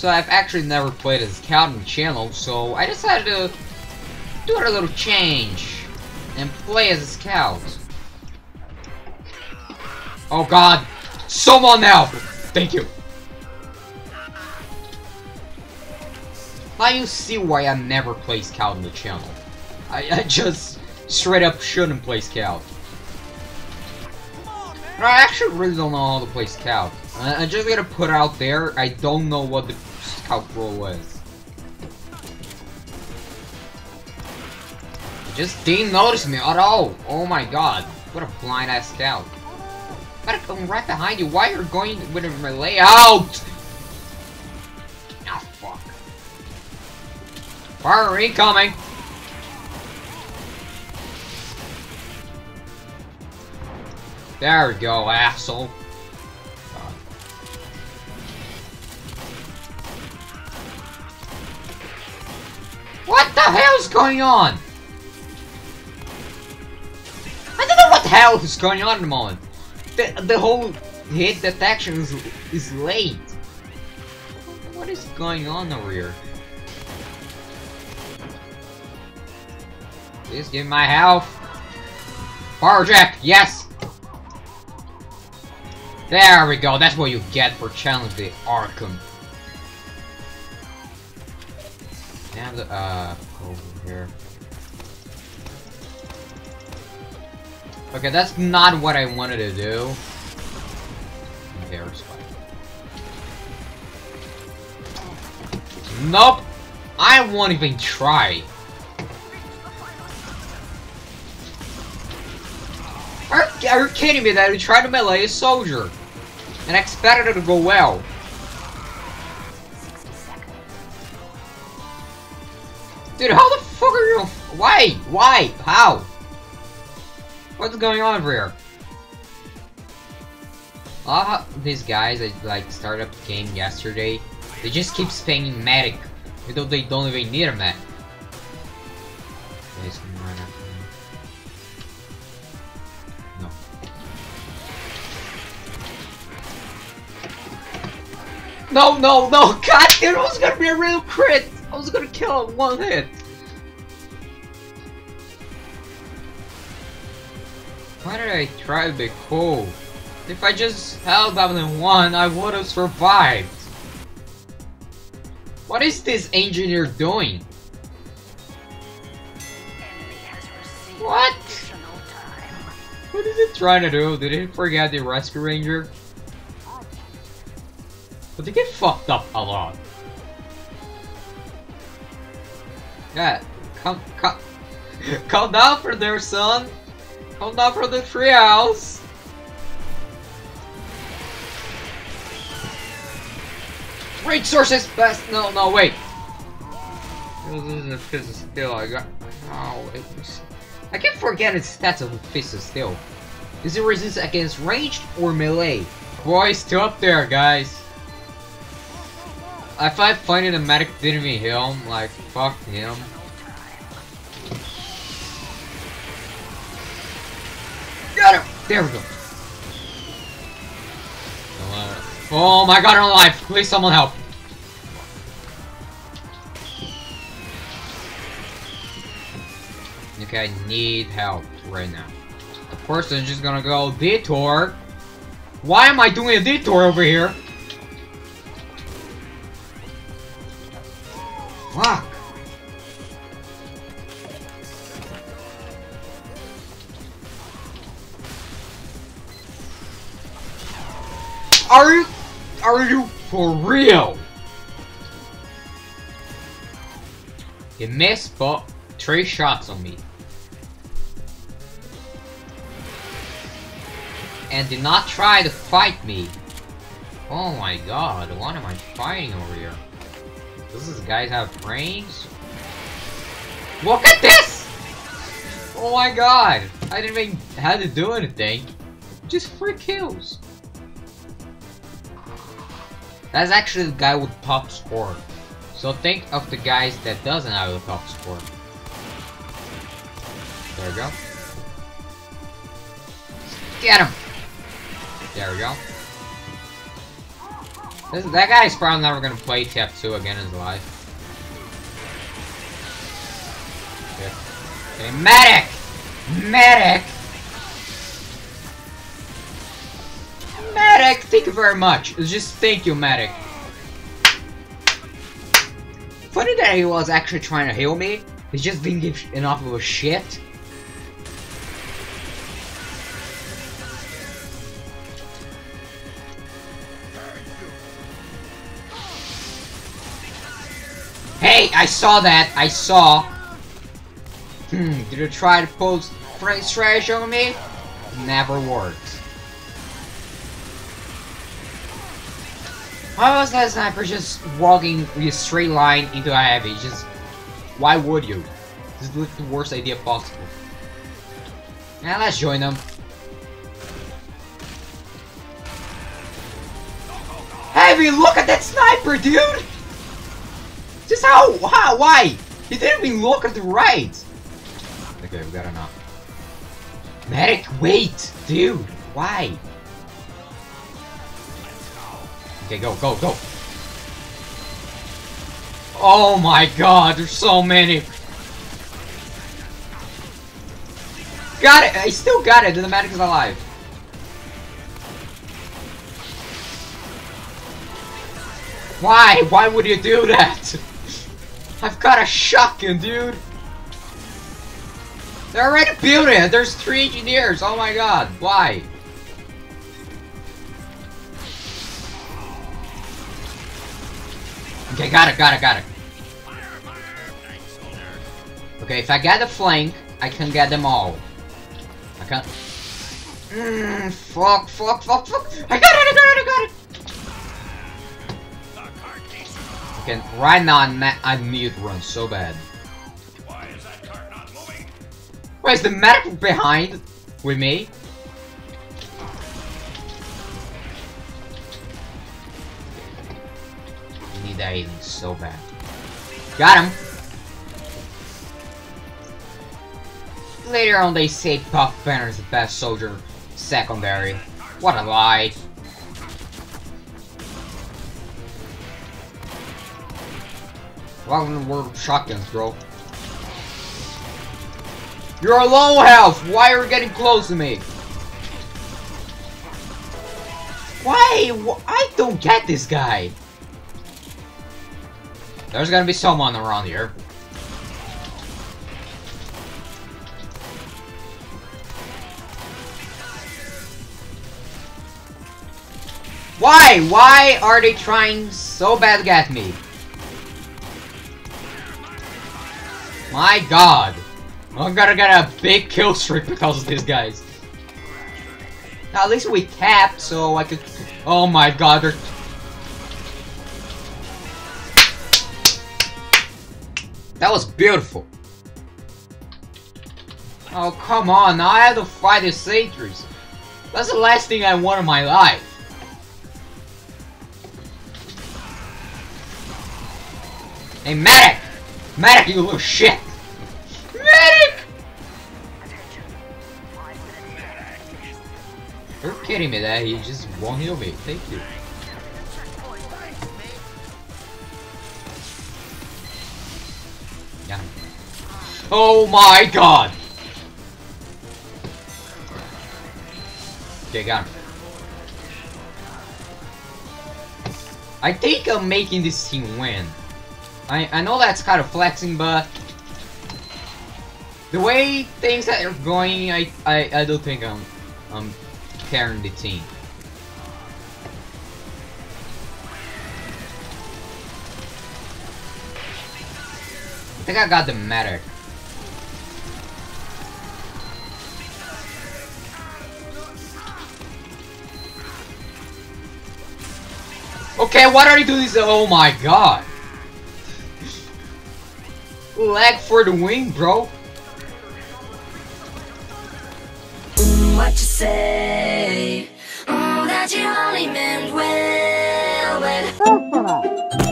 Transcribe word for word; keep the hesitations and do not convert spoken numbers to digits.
So I've actually never played as Calvin Channel, so I decided to do a little change and play as Scout. Oh god! Someone now! Thank you! Now you see why I never play Scout in the channel. I, I just straight up shouldn't play Scout. No, I actually really don't know how to play Scout. I, I just gotta put out there, I don't know what the Scout role is. Just didn't notice me at all. Oh my god. What a blind ass scout. Better come right behind you. Why you're going with a melee out? Ah, fuck. Fire incoming. There we go, asshole. God. What the hell's going on? Hell is going on at the moment. The, the whole hit detection is, is late. What is going on over here? Please give my health. Power jack, yes. There we go. That's what you get for challenging the Arkham. And the uh over here. Okay, that's not what I wanted to do. Okay, respect. Nope! I won't even try. Are, are you kidding me that you tried to melee a soldier? And I expected it to go well. Dude, how the fuck are you? Why? Why? How? What's going on over here? Ah, uh, these guys that like started up the game yesterday, they just keep spamming medic, even though they don't even need a medic. No. No, no, no! God, dude, it was gonna be a real crit. I was gonna kill him one hit. Why did I try to be cool? If I just held up and won, I would have survived. What is this engineer doing? What? What is it trying to do? Did it forget the rescue ranger? But they get fucked up a lot. Yeah, come, come, come down for their son. Hold on for the treehouse. Resources best. No, no, wait. This isn't a fist of steel. I got. Oh, it was... I can't forget its stats of a fist of steel. Is it resist against ranged or melee? Boy, still up there, guys. I find finding a medic didn't even heal him. Like, fuck him. Got him! There we go. Oh my god, I'm alive! Please, someone help! Okay, I need help right now. The person's just gonna go detour. Why am I doing a detour over here? Fuck! Are you, are you for real? He missed, but three shots on me. And did not try to fight me. Oh my god, what am I fighting over here? Does this guy have brains? Look at this! Oh my god, I didn't even have to do anything. Just free kills. That's actually the guy with top score. So think of the guys that doesn't have the top score. There we go. Get him! There we go. This, that guy's probably never gonna play T F two again in his life. Okay. Okay, medic! Medic! Medic! Thank you very much. It's just thank you, medic. Funny that he was actually trying to heal me. He just didn't give enough of a shit. Hey, I saw that. I saw. Hmm, did you try to pull price trash on me? Never worked. Why was that sniper just walking a straight line into a heavy? Just why would you? This is the worst idea possible. Now let's join them. Heavy, look at that sniper, dude! Just how? How? Why? He didn't even look at the right. Okay, we got enough. Medic, wait, dude. Why? Okay, go, go, go. Oh my God, there's so many. Got it. I still got it. The medic is alive. Why? Why would you do that? I've got a shotgun, dude! They're already building it! There's three engineers! Oh my God! Why? Okay, got it, got it, got it. Okay, if I get the flank, I can get them all. I can't... Mmm, fuck, fuck, fuck, fuck! I got it, I got it, I got it! Okay, right now I'm not, I need to run so bad. Why is that cart not moving? Wait, is the medic behind with me? I need that healing so bad. Got him! Later on they say Buff Banner is the best soldier secondary. What a lie! Welcome to the world of shotguns, bro. You're a low health! Why are you getting close to me? Why? I don't get this guy. There's gonna be someone around here. Why? Why are they trying so bad to get me? My God, I'm gonna get a big kill streak because of these guys. Now at least we tapped, so I could. Oh my God, they're. That was beautiful. Oh come on! Now I have to fight the sentries. That's the last thing I want in my life. Hey, medic! Medic, you little shit! Medic! You're kidding me that he just won't heal me. Thank you. Yeah. Oh my God! Okay, got him. I think I'm making this team win. I, I know that's kind of flexing, but the way things that are going, I, I, I don't think I'm I'm carrying the team. I think I got the medic. Okay, why don't you do this? Oh my God. Lag for the wing, bro. What you say? Oh, that you only meant well.